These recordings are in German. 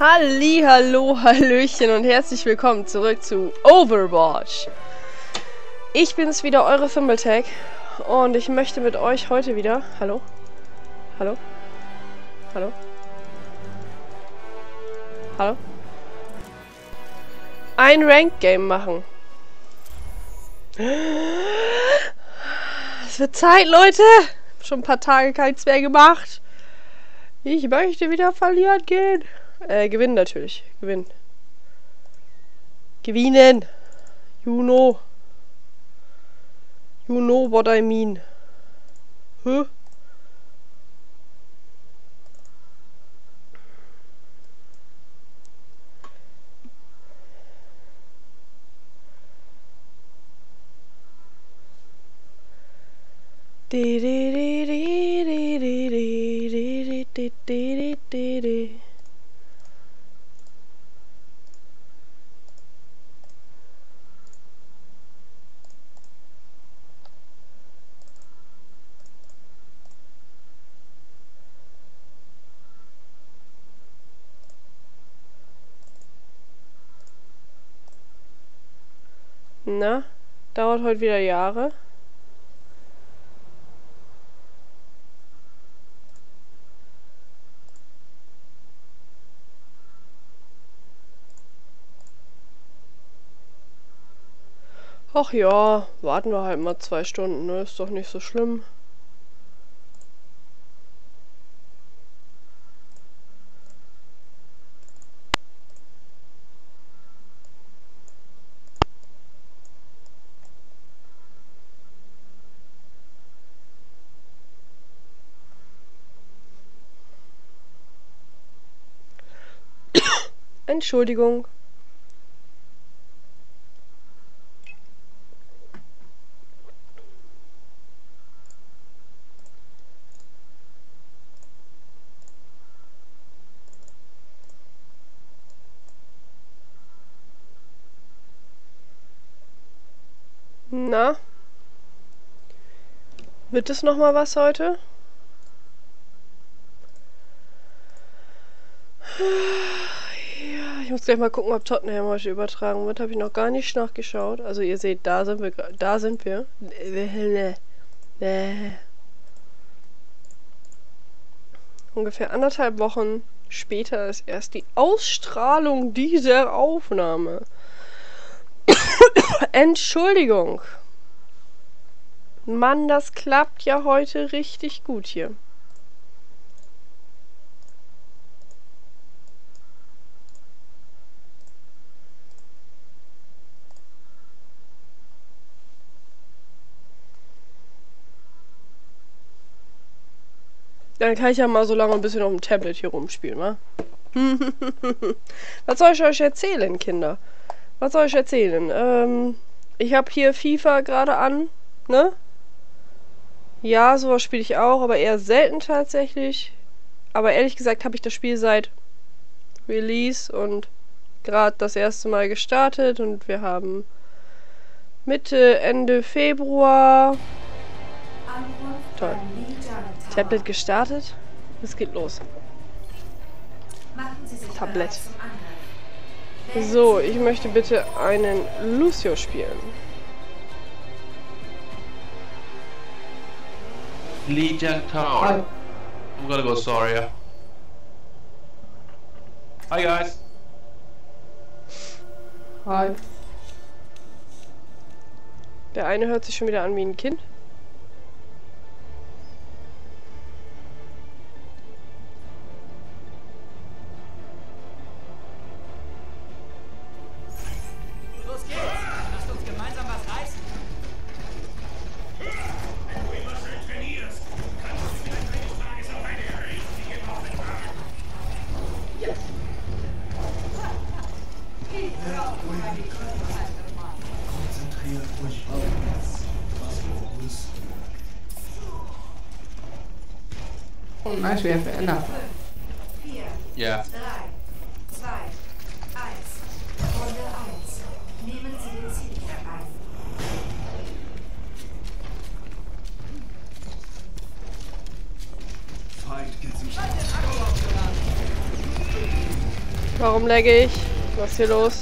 Hallihallo, Hallöchen und herzlich willkommen zurück zu Overwatch. Ich bin's wieder, eure Thimbletack, und ich möchte mit euch heute wieder... Hallo? Hallo? Hallo? Hallo? Ein Ranked-Game machen. Es wird Zeit, Leute! Schon ein paar Tage keins mehr gemacht. Ich möchte wieder verlieren gehen. Gewinnen natürlich. Gewinnen. Gewinnen. You know. You know what I mean. Hä? Na, dauert heute wieder Jahre. Ach ja, warten wir halt mal 2 Stunden, ne? Ist doch nicht so schlimm. Entschuldigung. Na? Wird es noch mal was heute? Ich muss gleich mal gucken, ob Tottenham heute übertragen wird. Habe ich noch gar nicht nachgeschaut. Also ihr seht, da sind wir. Da sind wir. Ungefähr 1,5 Wochen später ist erst die Ausstrahlung dieser Aufnahme. Entschuldigung. Mann, das klappt ja heute richtig gut hier. Dann kann ich ja mal so lange ein bisschen auf dem Tablet hier rumspielen, wa? Was soll ich euch erzählen, Kinder? Was soll ich erzählen? Ich habe hier FIFA gerade an, ne? Ja, sowas spiele ich auch, aber eher selten tatsächlich. Aber ehrlich gesagt habe ich das Spiel seit Release und gerade das erste Mal gestartet. Und wir haben Mitte, Ende Februar... Toll. Tablet gestartet. Es geht los. Tablet. So, ich möchte bitte einen Lucio spielen. Legion Tower. I'm gonna go Soria. Hi guys. Hi. Der eine hört sich schon wieder an wie ein Kind. Mal schwer verändert. 4, 3, 2, 1. Runde 1. Nehmen Sie den Ziel herein. Feind gesichert. Warum lagge ich? Was ist hier los?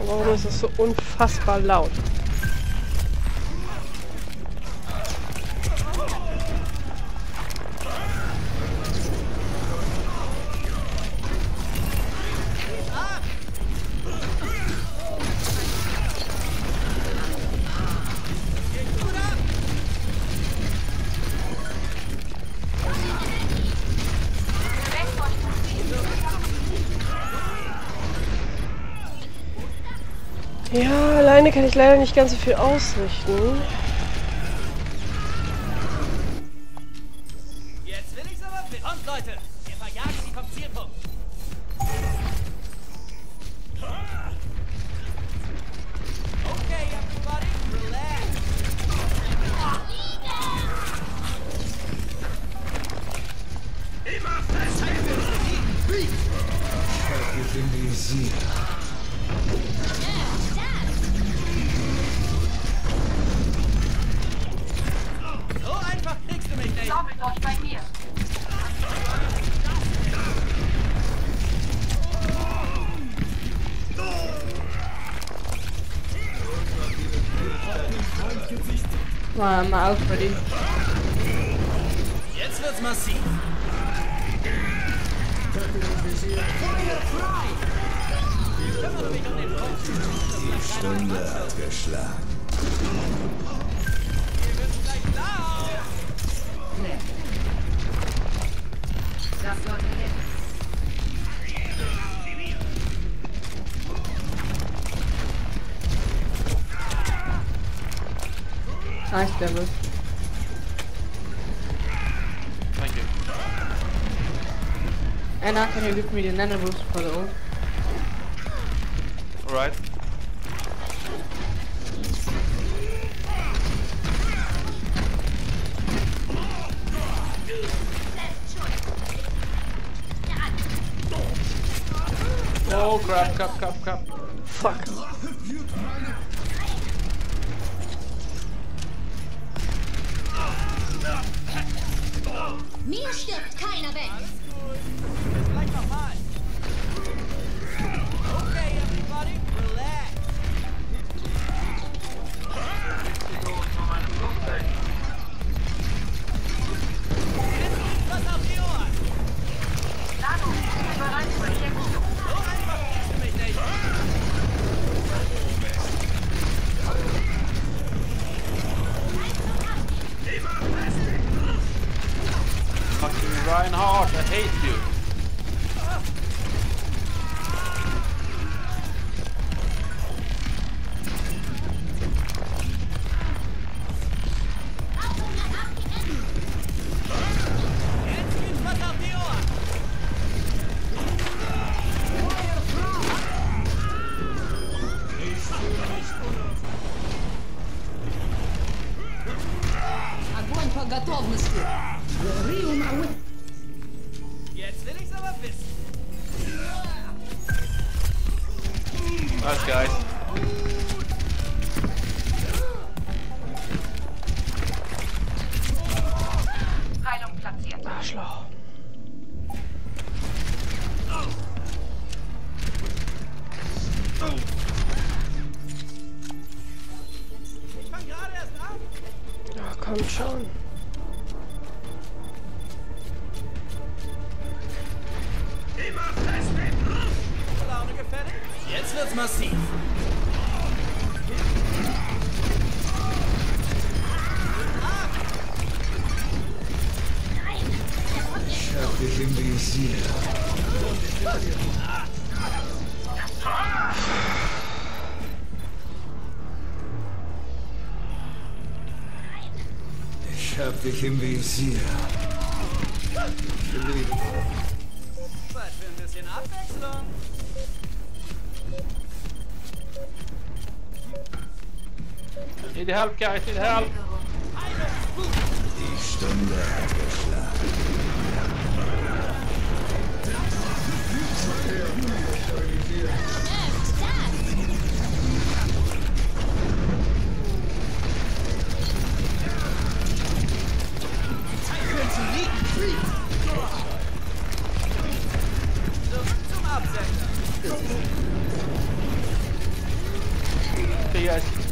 Warum ist es so unfassbar laut? Ja, alleine kann ich leider nicht ganz so viel ausrichten. Jetzt will ich's aber mit. Und Leute, wir verjagen sie vom Zielpunkt. Okay, everybody, relax. Immer festhalten. Ich bin die Sieger. Sammelt euch bei mir. Mann, mal auf, Buddy. Jetzt wird's massiv. Die Stunde hat geschlagen. Wir müssen gleich laut. Das sollte hin. Ah, ich glaube. Thank you. Anna, can you give me the nano boost for the ult? Alright. Oh crap, crap. Fuck. Mir stirbt keiner weg. Vielleicht nochmal. Okay, everybody, relax. Ich hole von meinem Flugzeug. Was auf die Ohren? Lado, bereit für die Deckung. Fucking Reinhardt, I hate you. Jetzt will ich's aber wissen. Nice, guys. Heilung platziert. Arschloch. Ich fang gerade erst an. Ja, komm schon. Jetzt wird's massiv. Ich hab dich improvisiert. Ich hab dich improvisiert. Zeit für ein bisschen Abwechslung. Need help, guys, need help! Die Stunde hat geschlagen.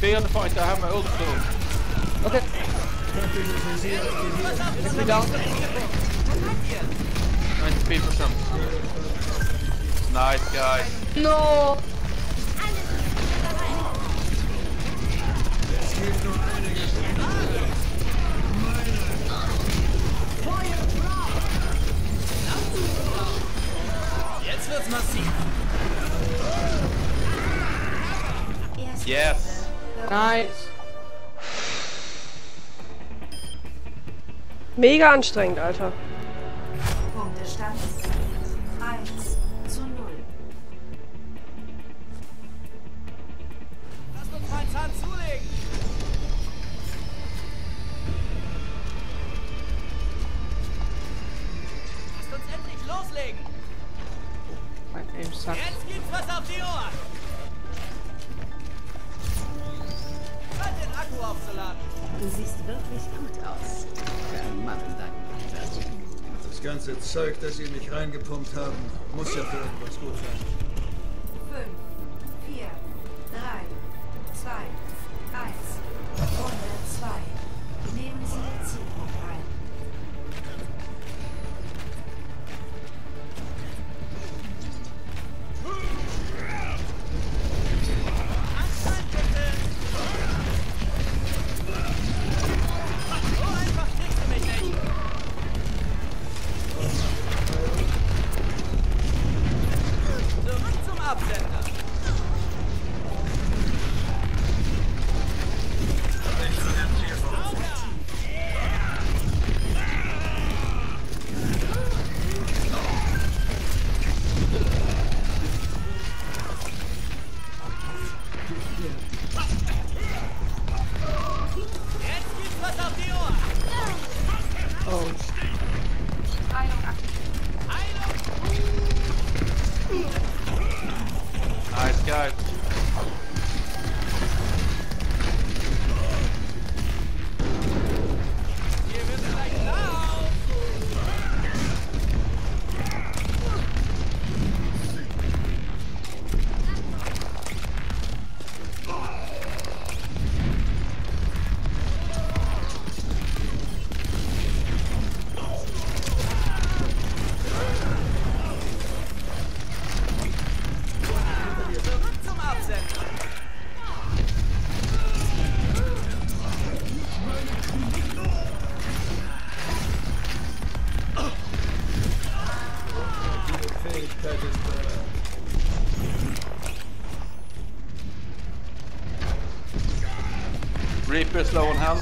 Be on the point, I have my ult still. Okay. Hit me down. 90%. Nice, guys. No! Jetzt wird's massiv. Yes. Nice. Mega anstrengend, Alter. Punktestand 1:0. Lass uns mal Zahn zulegen. Lasst uns endlich loslegen. Mein Aim sucks. Jetzt gibt's was auf die Ohren. Du siehst wirklich gut aus. Für einen Mann in deinem Alter. Das ganze Zeug, das sie mich reingepumpt haben, muss ja für irgendwas gut sein. 5, 4, 3, 2, 1. Runde 2. Nehmen Sie den Zielpunkt ein. Reaper's low on health.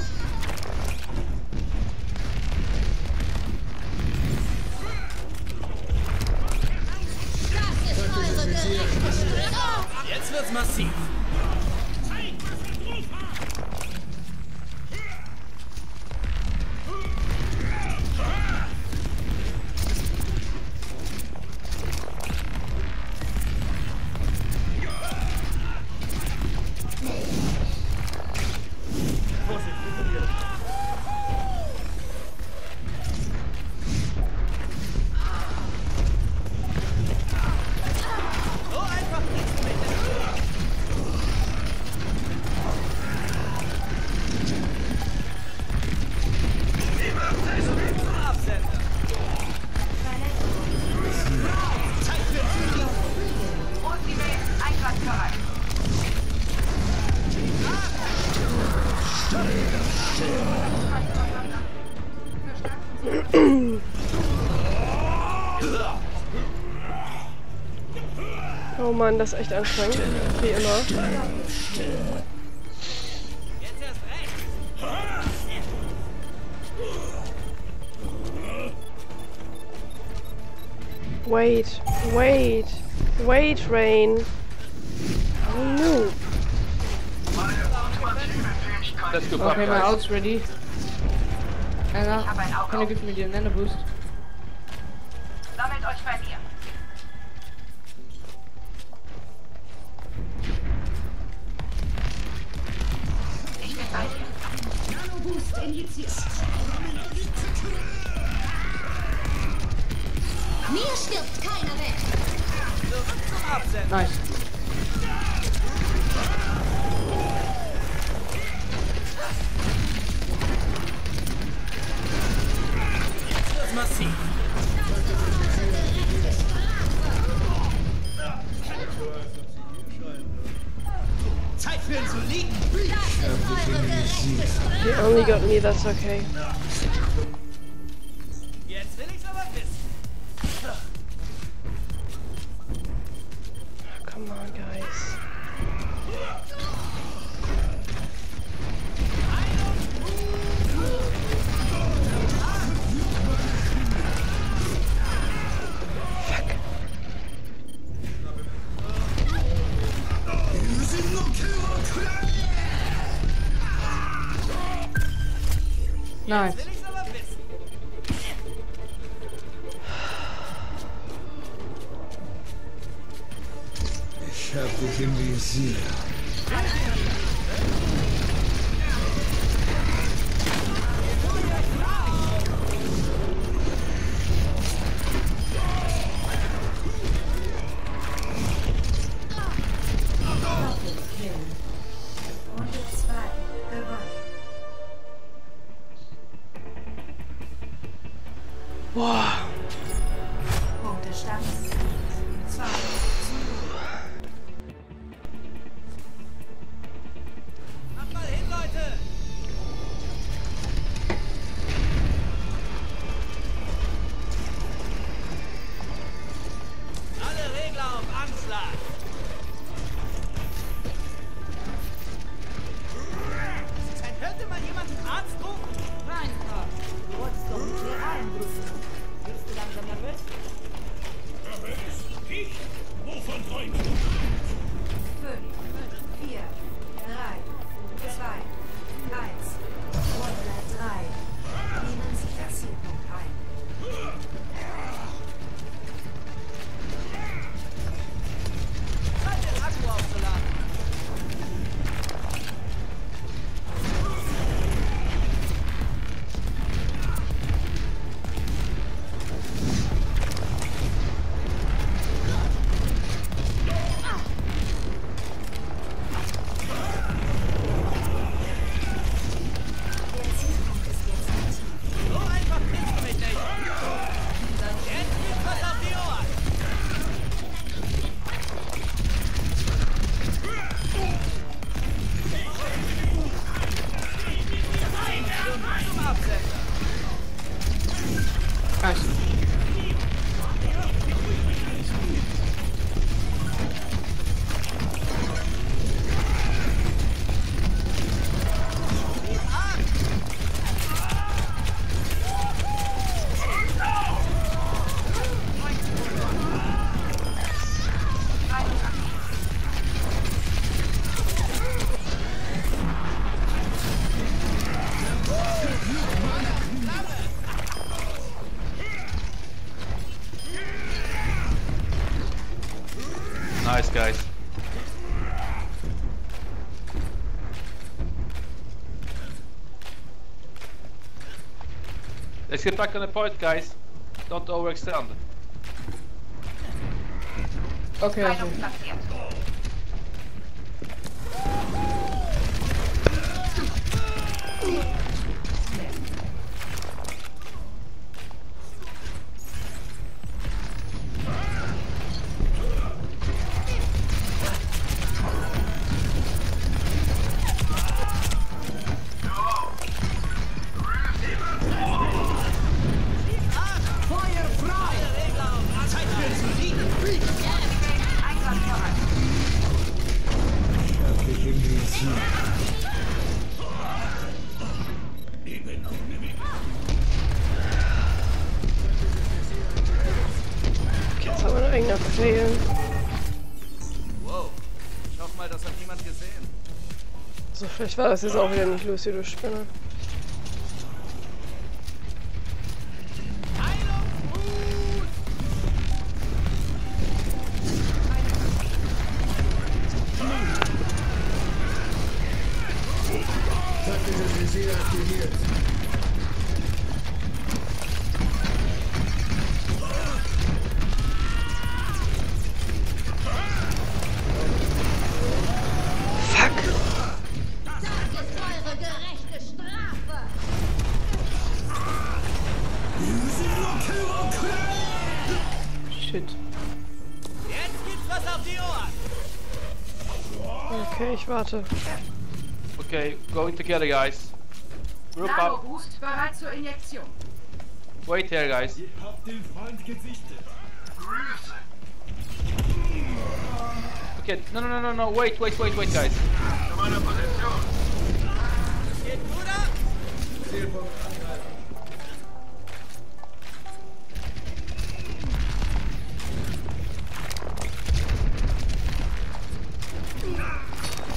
Jetzt wird's massiv. Oh Mann, das ist echt anstrengend. Wie immer. Wait, wait, wait, Rain. Noob. Okay, my ult's ready. Anna, can you give me the Nano Boost? Sammelt euch bei mir. Ich bin bei dir. Nano Boost injiziert. Mir stirbt keiner weg. Zurück zum Absenden. Nice. Das massiv. Zeit für Insulin. He only got me, that's okay. Jetzt will ich's aber wissen. Oh, come on, guys. Nein. Ich hab dich im Visier. Nice, guys. Let's get back on the point, guys. Don't overextend. Okay. Wow, ich hoffe mal, das hat niemand gesehen. So schlecht war das jetzt auch wieder nicht, Lucio, du Spinner. Fuck! Das ist eure Gerechtigkeit! Shit. Jetzt gibt's was auf die Ohren. Okay, ich warte. Okay, going together, guys. Group up. Ruft bereit zur Injektion. Wait here, guys. Ihr habt den Feind gesichtet. Grüße. Okay, no, wait, guys. Zu meiner Position. Das geht gut ab.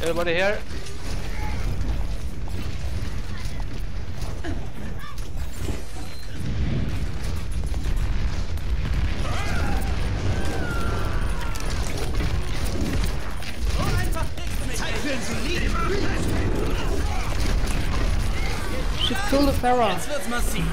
Everybody here? She killed the Pharah. Jetzt wird's massiv.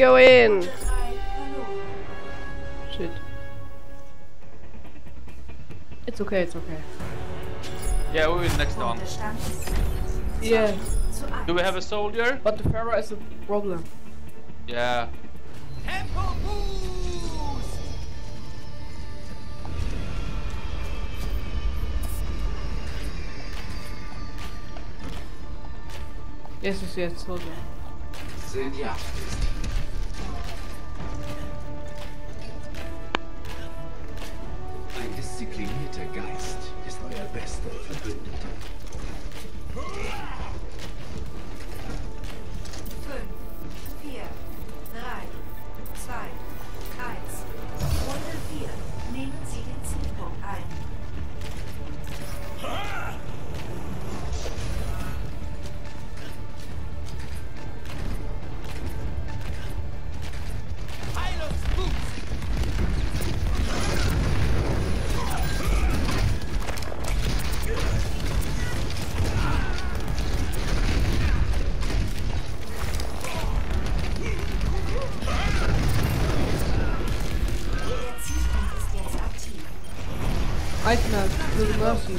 Go in! Shit. It's okay. Yeah, we will next time. Yeah. Do we have a soldier? But the Pharah is a problem. Yeah. Tempo boost! Yes, soldier. Sind ja. Ein disziplinierter Geist ist euer bester Verbündeter. 5, 4, 3, 2, 1. Runde 4. Nehmen Sie den Zielpunkt ein. Reinhardt, nur die Mercy.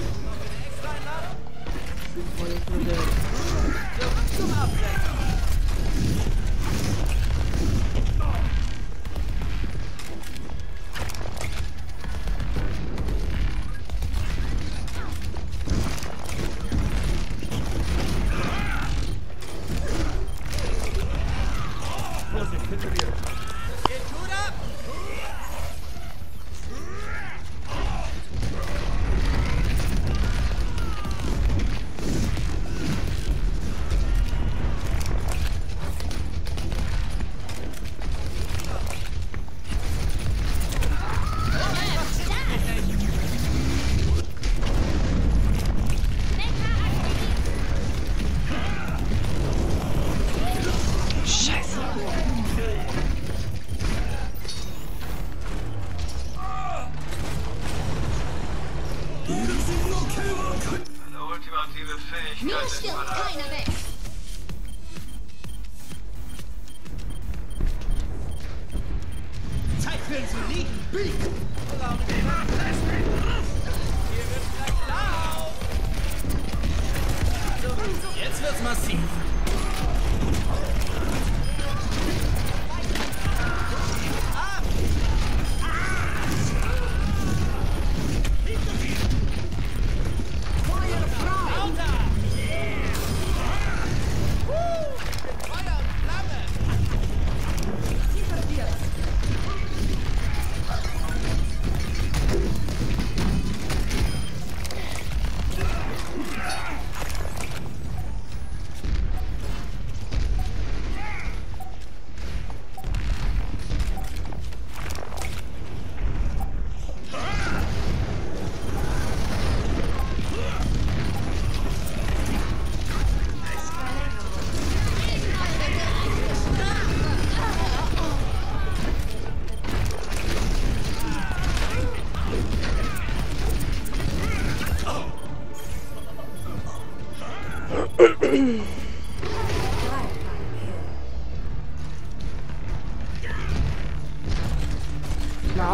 My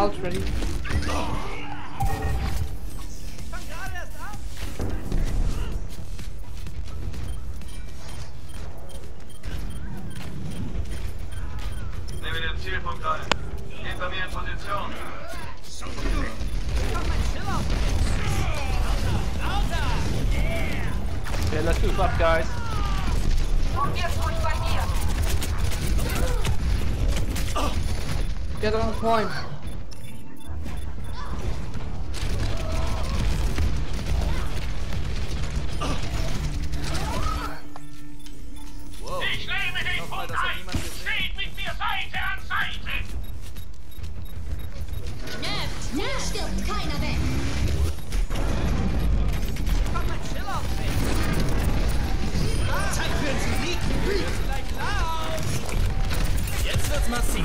ult's ready. Get on the point. Ich nehme den Punkt ein. Steht mit mir Seite an Seite. Nervt, nervt, stirbt keiner weg. Mach mal chill auf, ey. Zeit für den Sieg. Vielleicht laut. Jetzt wird's massiv.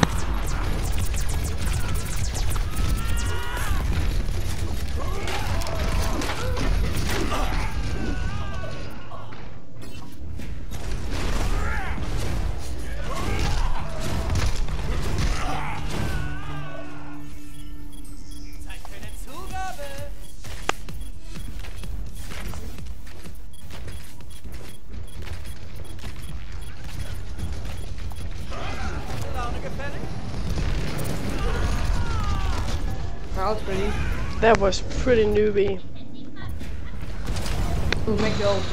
Pretty. That was pretty newbie. Ooh, make the ult.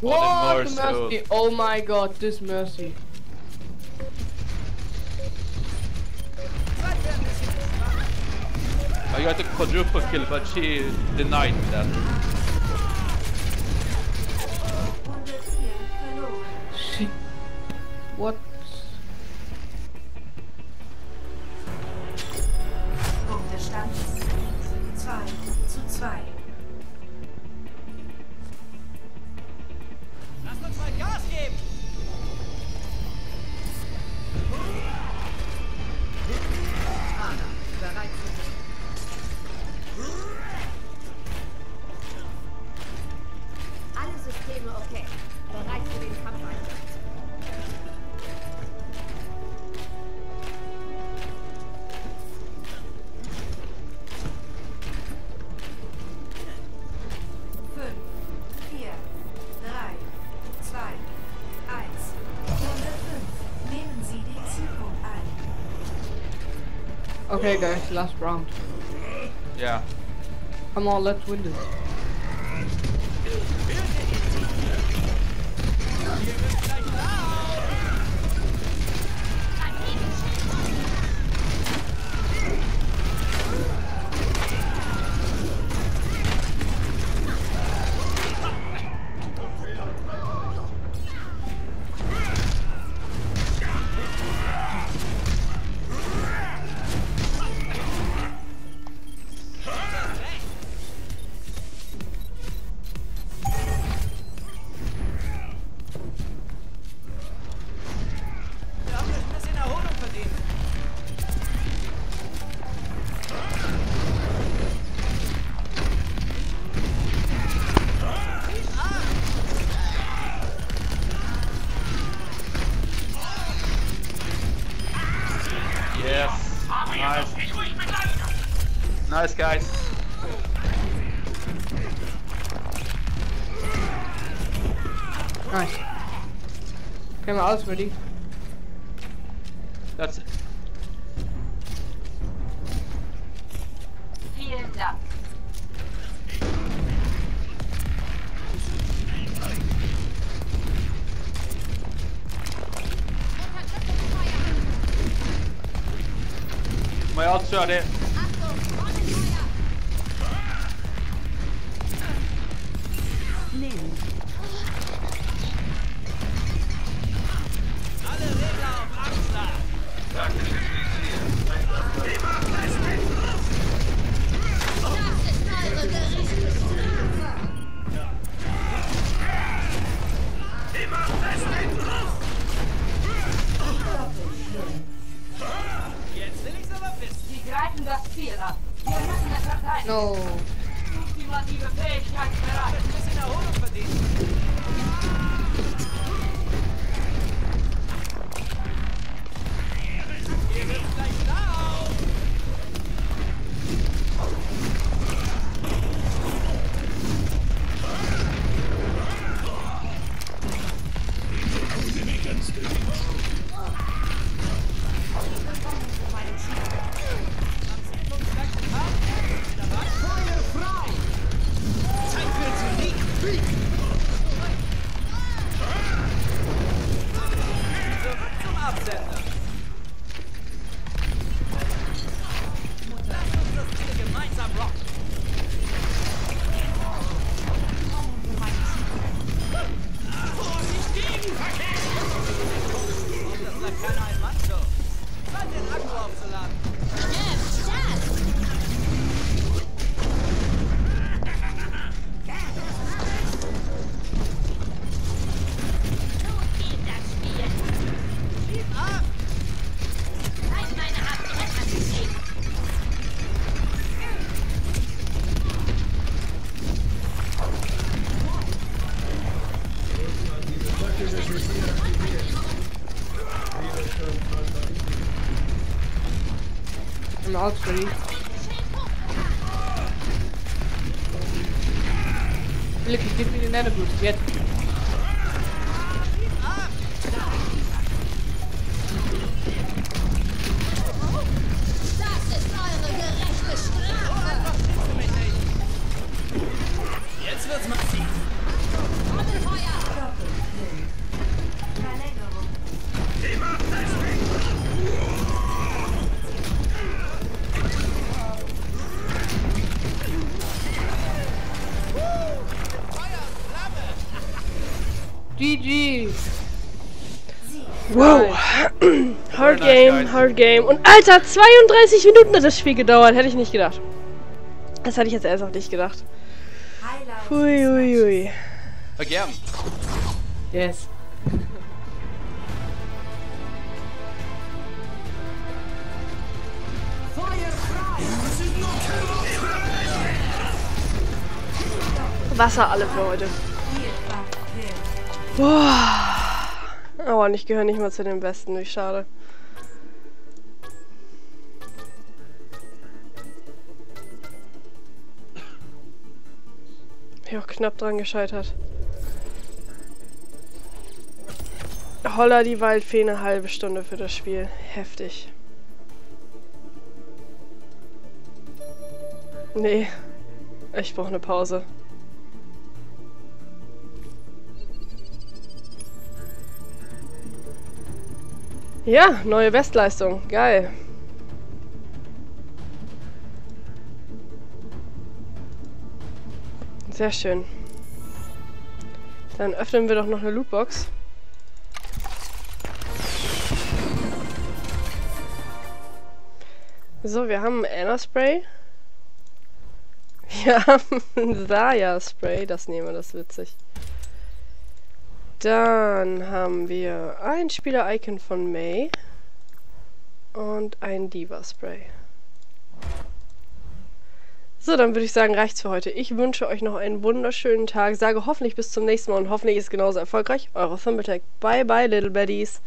What the Mercy? Oh my god, this Mercy. I got the quadruple kill, but she denied me that. What? Punktestand 2:2. Lass uns mal Gas geben! Pharah, bereit für dich. Alle Systeme okay. Bereit für den Kampfeinsatz. Okay guys, last round. Yeah. Come on, let's win this. Nice guys. Nice. Okay, my ult's ready. That's it. Vielen Dank. My ult's ready. Jetzt will ich's aber No. I'm out free. Look, he gives me the nano boost yet. GG. Wow. Hard Game, Hard Game. Und Alter, 32 Minuten hat das Spiel gedauert. Hätte ich nicht gedacht. Das hätte ich jetzt erst noch nicht gedacht. Huiuiui. Again. Yes. Wasser alle für heute. Boah. Aber ich gehöre nicht mal zu den Besten, wie schade. Bin auch knapp dran gescheitert. Holla die Waldfee, eine halbe Stunde für das Spiel. Heftig. Nee, ich brauche eine Pause. Ja, neue Bestleistung. Geil. Sehr schön. Dann öffnen wir doch noch eine Lootbox. So, wir haben ein Anna-Spray. Wir haben ein Saya-Spray. Das nehmen wir, das ist witzig. Dann haben wir ein Spieler-Icon von Mei und ein Diva-Spray. So, dann würde ich sagen, reicht's für heute. Ich wünsche euch noch einen wunderschönen Tag, sage hoffentlich bis zum nächsten Mal und hoffentlich ist genauso erfolgreich. Eure Thimbletack. Bye bye, Little Baddies.